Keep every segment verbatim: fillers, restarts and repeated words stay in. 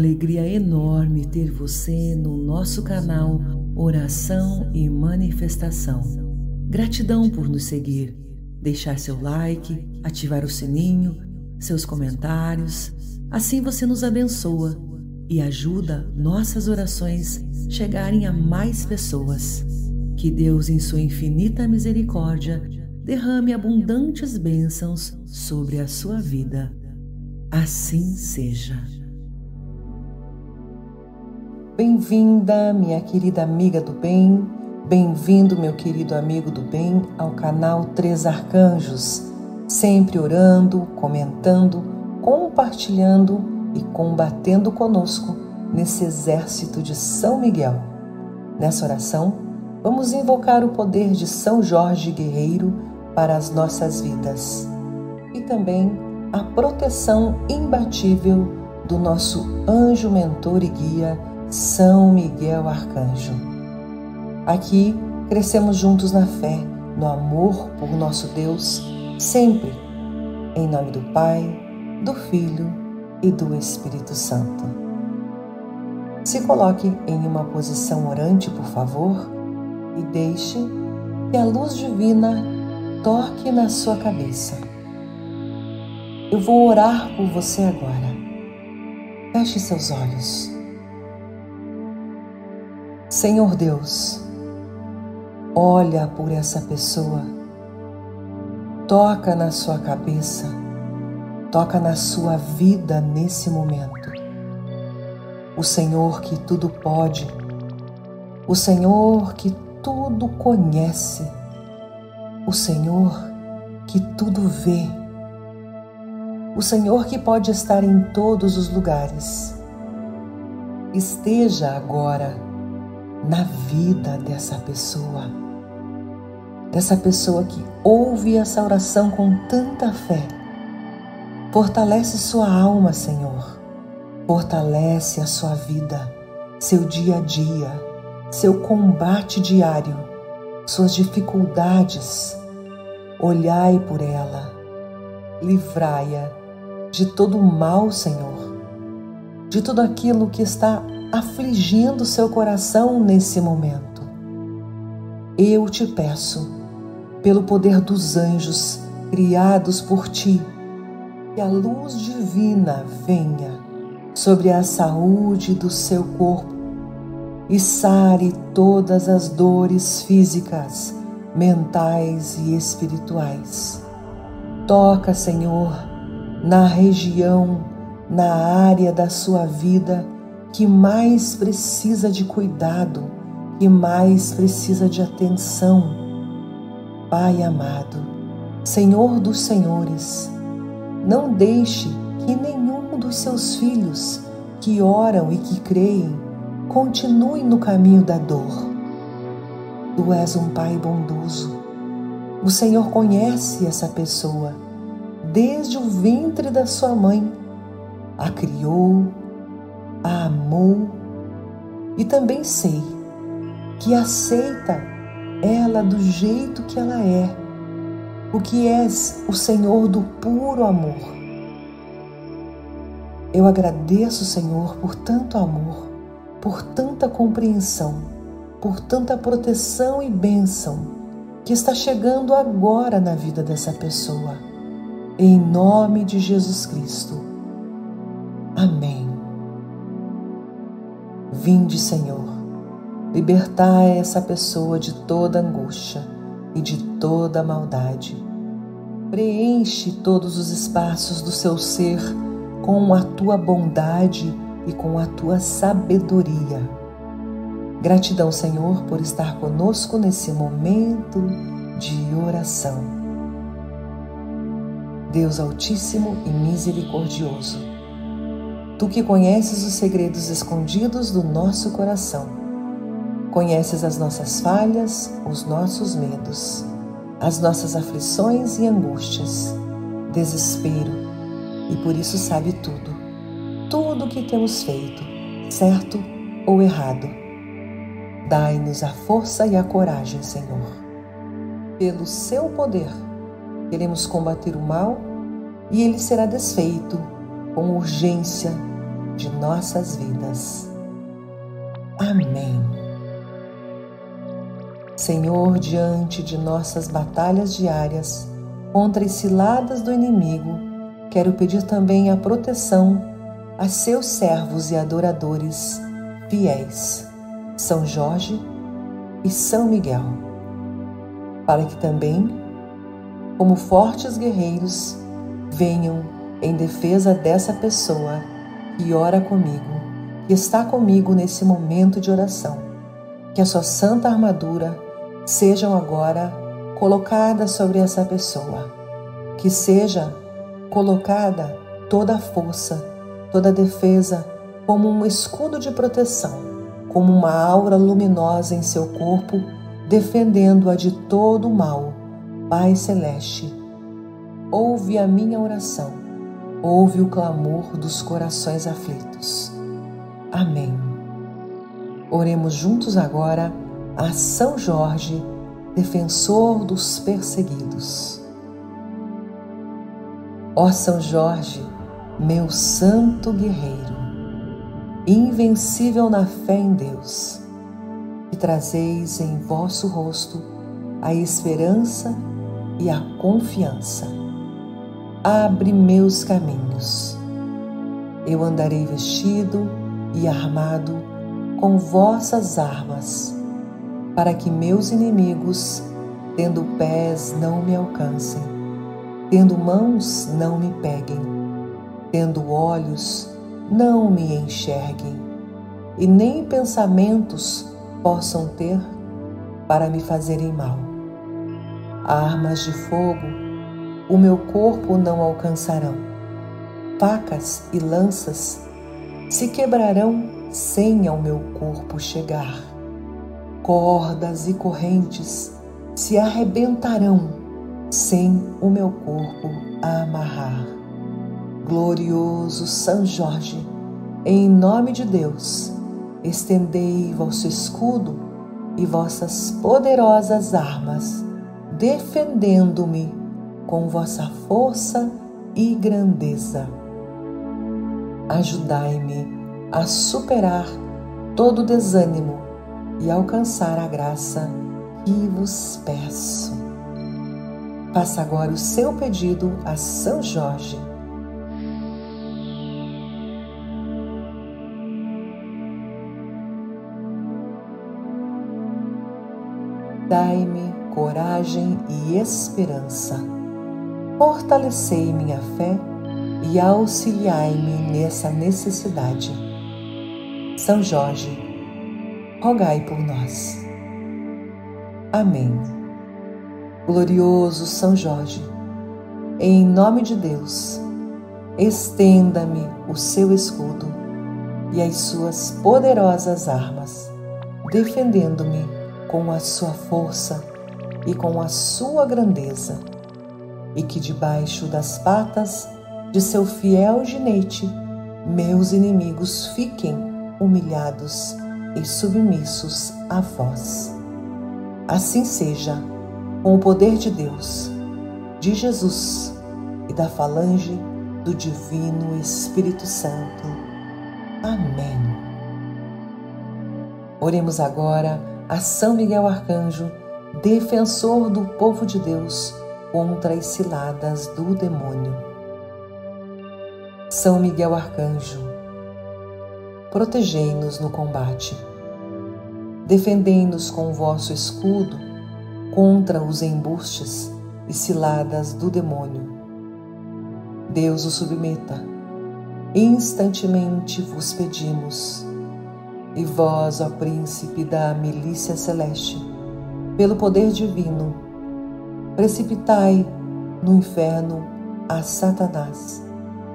alegria enorme ter você no nosso canal Oração e Manifestação. Gratidão por nos seguir, deixar seu like, ativar o sininho, seus comentários. Assim você nos abençoa e ajuda nossas orações chegarem a mais pessoas. Que Deus, em sua infinita misericórdia, derrame abundantes bênçãos sobre a sua vida. Assim seja. Bem-vinda, minha querida amiga do bem, bem-vindo, meu querido amigo do bem, ao canal Três Arcanjos, sempre orando, comentando, compartilhando e combatendo conosco nesse exército de São Miguel. Nessa oração, vamos invocar o poder de São Jorge guerreiro para as nossas vidas e também a proteção imbatível do nosso anjo mentor e guia, São Miguel Arcanjo. Aqui crescemos juntos na fé, no amor por nosso Deus, sempre, em nome do Pai, do Filho e do Espírito Santo. Se coloque em uma posição orante, por favor, e deixe que a luz divina toque na sua cabeça. Eu vou orar por você agora. Feche seus olhos. Senhor Deus, olha por essa pessoa, toca na sua cabeça, toca na sua vida nesse momento. O Senhor que tudo pode, o Senhor que tudo conhece, o Senhor que tudo vê, o Senhor que pode estar em todos os lugares. Esteja agora na vida dessa pessoa, dessa pessoa que ouve essa oração com tanta fé. Fortalece sua alma, Senhor. Fortalece a sua vida, seu dia a dia, seu combate diário, suas dificuldades. Olhai por ela, livrai-a de todo o mal, Senhor, de tudo aquilo que está afligindo seu coração nesse momento. Eu te peço, pelo poder dos anjos criados por ti, que a luz divina venha sobre a saúde do seu corpo e sare todas as dores físicas, mentais e espirituais. Toca, Senhor, na região, na área da sua vida que mais precisa de cuidado, que mais precisa de atenção. Pai amado, Senhor dos senhores, não deixe que nenhum dos seus filhos que oram e que creem continue no caminho da dor. Tu és um Pai bondoso. O Senhor conhece essa pessoa desde o ventre da sua mãe. A criou, a amou e também sei que aceita ela do jeito que ela é. O que és o Senhor do puro amor. Eu agradeço, Senhor, por tanto amor, por tanta compreensão, por tanta proteção e bênção que está chegando agora na vida dessa pessoa. Em nome de Jesus Cristo. Amém. Vinde, Senhor, libertai essa pessoa de toda angústia e de toda maldade. Preenche todos os espaços do seu ser com a tua bondade e com a tua sabedoria. Gratidão, Senhor, por estar conosco nesse momento de oração. Deus Altíssimo e Misericordioso, tu que conheces os segredos escondidos do nosso coração, conheces as nossas falhas, os nossos medos, as nossas aflições e angústias, desespero, e por isso sabe tudo, tudo o que temos feito, certo ou errado. Dai-nos a força e a coragem, Senhor. Pelo seu poder, queremos combater o mal e ele será desfeito com urgência, de nossas vidas. Amém. Senhor, diante de nossas batalhas diárias contra as ciladas do inimigo, quero pedir também a proteção a seus servos e adoradores fiéis, São Jorge e São Miguel, para que também, como fortes guerreiros, venham em defesa dessa pessoa que ora comigo, que está comigo nesse momento de oração. Que a sua santa armadura sejam agora colocadas sobre essa pessoa, que seja colocada toda a força, toda a defesa, como um escudo de proteção, como uma aura luminosa em seu corpo, defendendo-a de todo o mal. Pai Celeste, ouve a minha oração, ouve o clamor dos corações aflitos. Amém. Oremos juntos agora a São Jorge, defensor dos perseguidos. Ó São Jorge, meu santo guerreiro, invencível na fé em Deus, que trazeis em vosso rosto a esperança e a confiança. Abre meus caminhos. Eu andarei vestido e armado com vossas armas, para que meus inimigos, tendo pés, não me alcancem, tendo mãos, não me peguem, tendo olhos, não me enxerguem, e nem pensamentos possam ter para me fazerem mal. Armas de fogo o meu corpo não alcançarão, facas e lanças se quebrarão sem ao meu corpo chegar, cordas e correntes se arrebentarão sem o meu corpo amarrar. Glorioso São Jorge, em nome de Deus, estendei vosso escudo e vossas poderosas armas, defendendo-me com vossa força e grandeza. Ajudai-me a superar todo o desânimo e alcançar a graça que vos peço. Faça agora o seu pedido a São Jorge. Dai-me coragem e esperança. Fortalecei minha fé e auxiliai-me nessa necessidade. São Jorge, rogai por nós. Amém. Glorioso São Jorge, em nome de Deus, estenda-me o seu escudo e as suas poderosas armas, defendendo-me com a sua força e com a sua grandeza, e que debaixo das patas de seu fiel jinete meus inimigos fiquem humilhados e submissos a vós. Assim seja, com o poder de Deus, de Jesus e da falange do Divino Espírito Santo. Amém. Oremos agora a São Miguel Arcanjo, defensor do povo de Deus, contra as ciladas do demônio. São Miguel Arcanjo, protegei-nos no combate. Defendei-nos com o vosso escudo contra os embustes e ciladas do demônio. Deus o submeta. Instantemente vos pedimos. E vós, ó príncipe da milícia celeste, pelo poder divino, precipitai no inferno a Satanás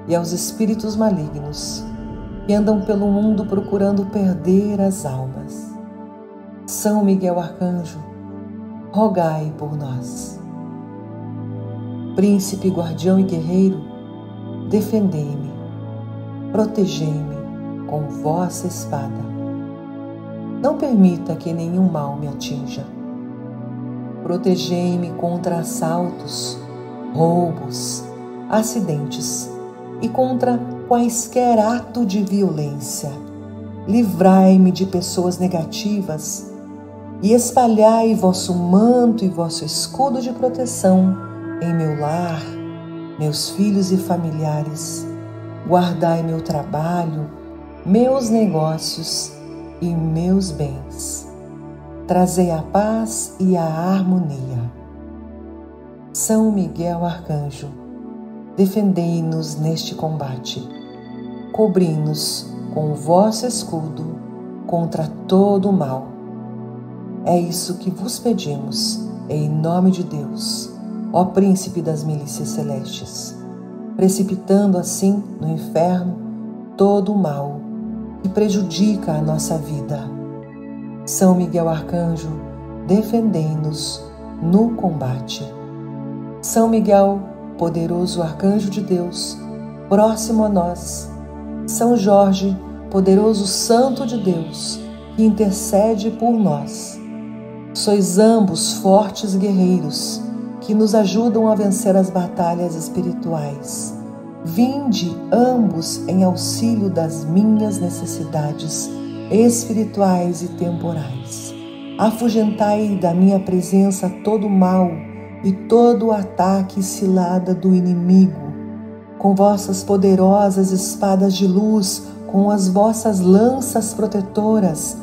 e aos espíritos malignos que andam pelo mundo procurando perder as almas. São Miguel Arcanjo, rogai por nós. Príncipe, guardião e guerreiro, defendei-me, protegei-me com vossa espada. Não permita que nenhum mal me atinja. Protegei-me contra assaltos, roubos, acidentes e contra quaisquer ato de violência. Livrai-me de pessoas negativas e espalhai vosso manto e vosso escudo de proteção em meu lar, meus filhos e familiares. Guardai meu trabalho, meus negócios e meus bens. Trazei a paz e a harmonia. São Miguel Arcanjo, defendei-nos neste combate. Cobri-nos com o vosso escudo contra todo o mal. É isso que vos pedimos, em nome de Deus, ó Príncipe das milícias celestes, precipitando assim no inferno todo o mal que prejudica a nossa vida. São Miguel Arcanjo, defendei-nos no combate. São Miguel, poderoso Arcanjo de Deus, próximo a nós. São Jorge, poderoso Santo de Deus, que intercede por nós. Sois ambos fortes guerreiros que nos ajudam a vencer as batalhas espirituais. Vinde ambos em auxílio das minhas necessidades espirituais e temporais. Afugentai da minha presença todo o mal e todo o ataque e cilada do inimigo. Com vossas poderosas espadas de luz, com as vossas lanças protetoras,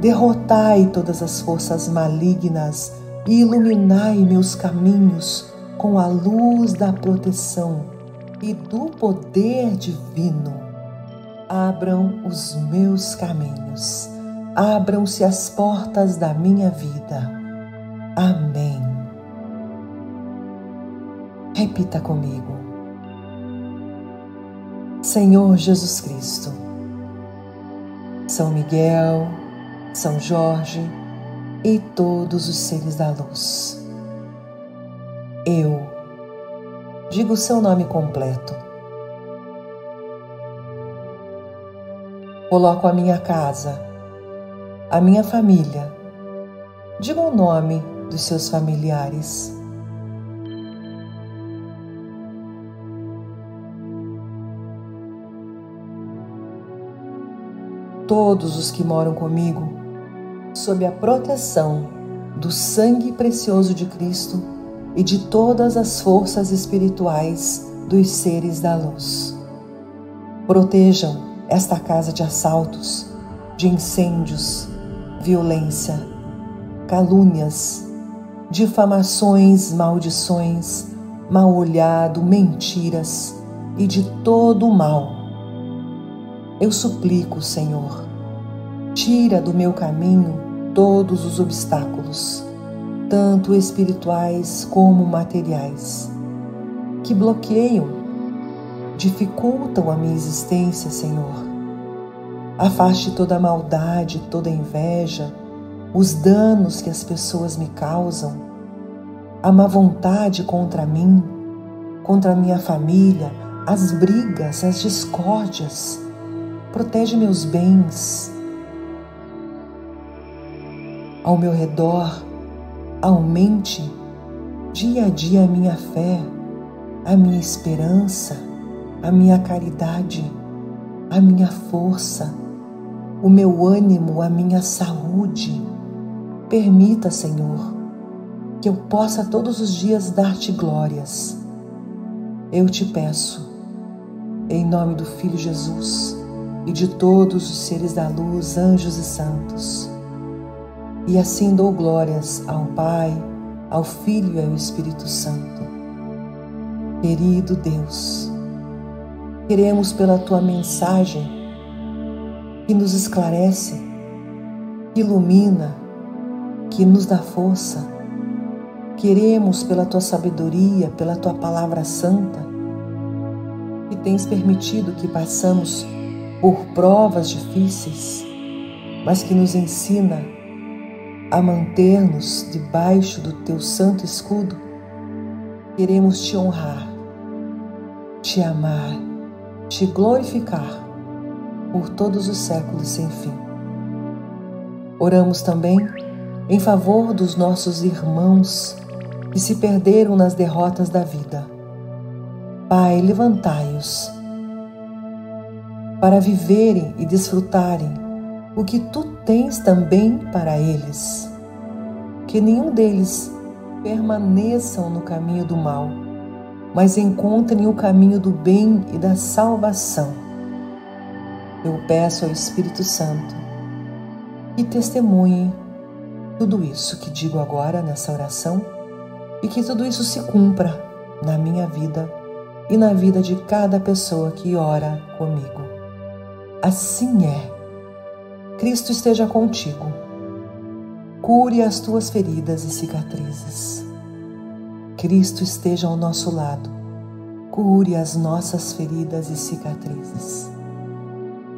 derrotai todas as forças malignas e iluminai meus caminhos com a luz da proteção e do poder divino. Abram os meus caminhos, abram-se as portas da minha vida. Amém. Repita comigo. Senhor Jesus Cristo, São Miguel, São Jorge e todos os seres da luz, eu digo o seu nome completo. Coloco a minha casa, a minha família, digo o nome dos seus familiares. Todos os que moram comigo, sob a proteção do sangue precioso de Cristo e de todas as forças espirituais dos seres da luz. Protejam esta casa de assaltos, de incêndios, violência, calúnias, difamações, maldições, mal-olhado, mentiras e de todo o mal. Eu suplico, Senhor, tira do meu caminho todos os obstáculos, tanto espirituais como materiais, que bloqueiam, dificultam a minha existência, Senhor. Afaste toda a maldade, toda a inveja, os danos que as pessoas me causam, a má vontade contra mim, contra a minha família, as brigas, as discórdias. Protege meus bens, ao meu redor, aumente dia a dia a minha fé, a minha esperança, a minha caridade, a minha força, o meu ânimo, a minha saúde. Permita, Senhor, que eu possa todos os dias dar-te glórias. Eu te peço, em nome do Filho Jesus, e de todos os seres da luz, anjos e santos. E assim dou glórias ao Pai, ao Filho e ao Espírito Santo. Querido Deus, queremos pela Tua mensagem que nos esclarece, que ilumina, que nos dá força. Queremos pela Tua sabedoria, pela Tua palavra santa, que tens permitido que passamos por provas difíceis, mas que nos ensina a manter-nos debaixo do Teu santo escudo. Queremos Te honrar, Te amar, Te glorificar por todos os séculos sem fim. Oramos também em favor dos nossos irmãos que se perderam nas derrotas da vida. Pai, levantai-os para viverem e desfrutarem o que tu tens também para eles. Que nenhum deles permaneçam no caminho do mal, mas encontrem o caminho do bem e da salvação. Eu peço ao Espírito Santo que testemunhe tudo isso que digo agora nessa oração e que tudo isso se cumpra na minha vida e na vida de cada pessoa que ora comigo. Assim é. Cristo esteja contigo. Cure as tuas feridas e cicatrizes. Cristo esteja ao nosso lado. Cure as nossas feridas e cicatrizes.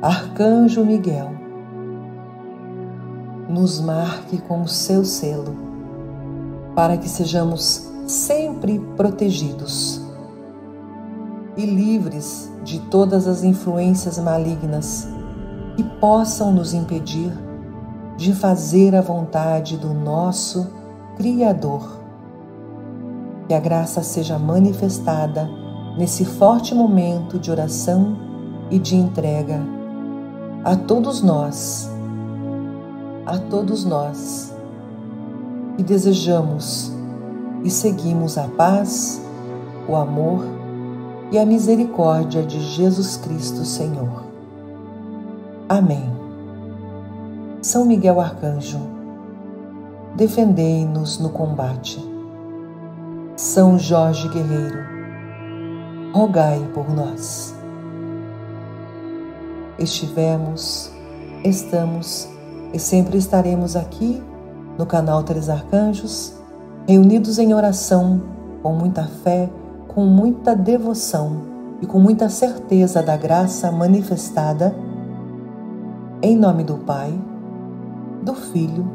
Arcanjo Miguel, nos marque com o seu selo, para que sejamos sempre protegidos e livres de todas as influências malignas que possam nos impedir de fazer a vontade do nosso Criador. Que a graça seja manifestada nesse forte momento de oração e de entrega a todos nós, a todos nós que desejamos e seguimos a paz, o amor e a misericórdia de Jesus Cristo, Senhor. Amém. São Miguel Arcanjo, defendei-nos no combate. São Jorge Guerreiro, rogai por nós. Estivemos, estamos e sempre estaremos aqui no canal Três Arcanjos, reunidos em oração, com muita fé, com muita devoção e com muita certeza da graça manifestada, em nome do Pai, do Filho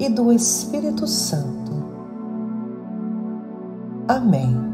e do Espírito Santo. Amém.